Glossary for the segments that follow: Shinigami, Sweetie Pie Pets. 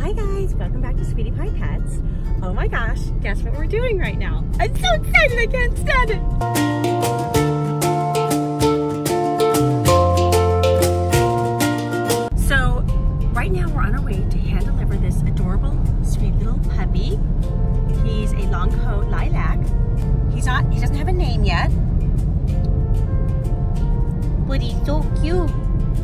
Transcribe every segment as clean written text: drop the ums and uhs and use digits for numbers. Hi guys, welcome back to Sweetie Pie Pets. Oh my gosh, guess what we're doing right now? I'm so excited, I can't stand it. So right now we're on our way to hand deliver this adorable, sweet little puppy. He's a long coat lilac. He doesn't have a name yet, but he's so cute.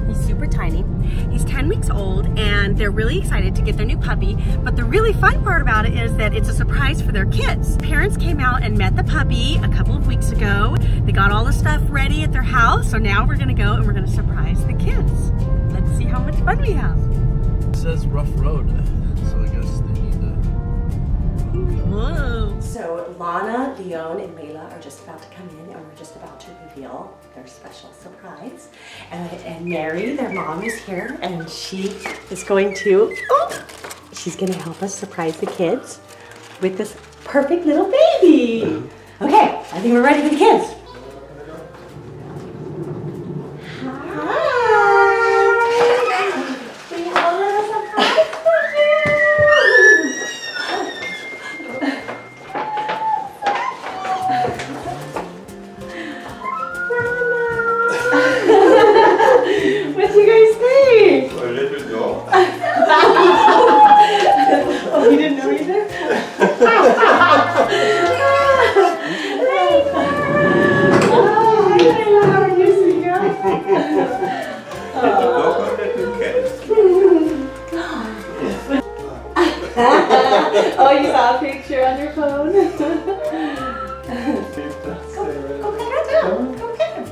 He's super tiny. He's 10 weeks old and they're really excited to get their new puppy, but the really fun part about it is that it's a surprise for their kids. Parents came out and met the puppy a couple of weeks ago. They got all the stuff ready at their house, so now we're gonna go and we're gonna surprise the kids. Let's see how much fun we have. It says rough road, so I guess they need to... Whoa. So Lana, Dion, and Layla are just about to come in and we're just about to reveal their special surprise. And Mary, their mom, is here and she is going to, she's gonna help us surprise the kids with this perfect little baby. Okay, I think we're ready for the kids. Oh, you saw a picture on your phone? Go get her down. Go get her.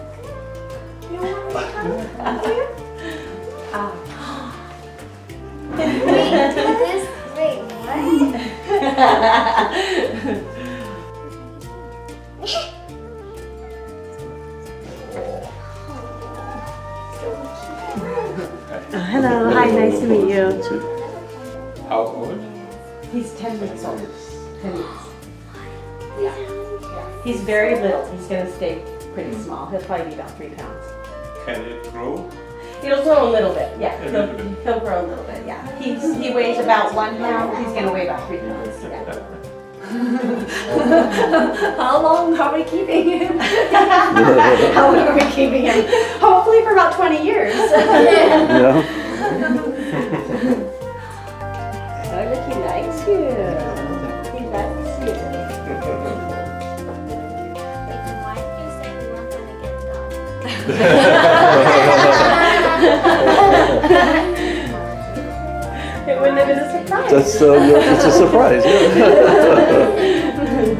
You don't want to come here? Wait, what? Oh, hello, hi, nice to meet you. How old? He's 10 weeks old. 10 weeks. Yeah. He's very little. He's going to stay pretty small. He'll probably be about 3 pounds. Can it grow? It'll grow a little bit, yeah. He'll grow a little bit, yeah. He weighs about 1 pound. He's going to weigh about 3 pounds. Yeah. How long are we keeping him? How long are we keeping him? Hopefully for about 20 years. Yeah. He loves you. Like your wife is like, we want to get a dog. It wouldn't have been a surprise. It's a surprise.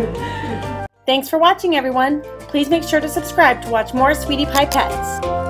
Yeah. Thanks for watching, everyone. Please make sure to subscribe to watch more Sweetie Pie Pets.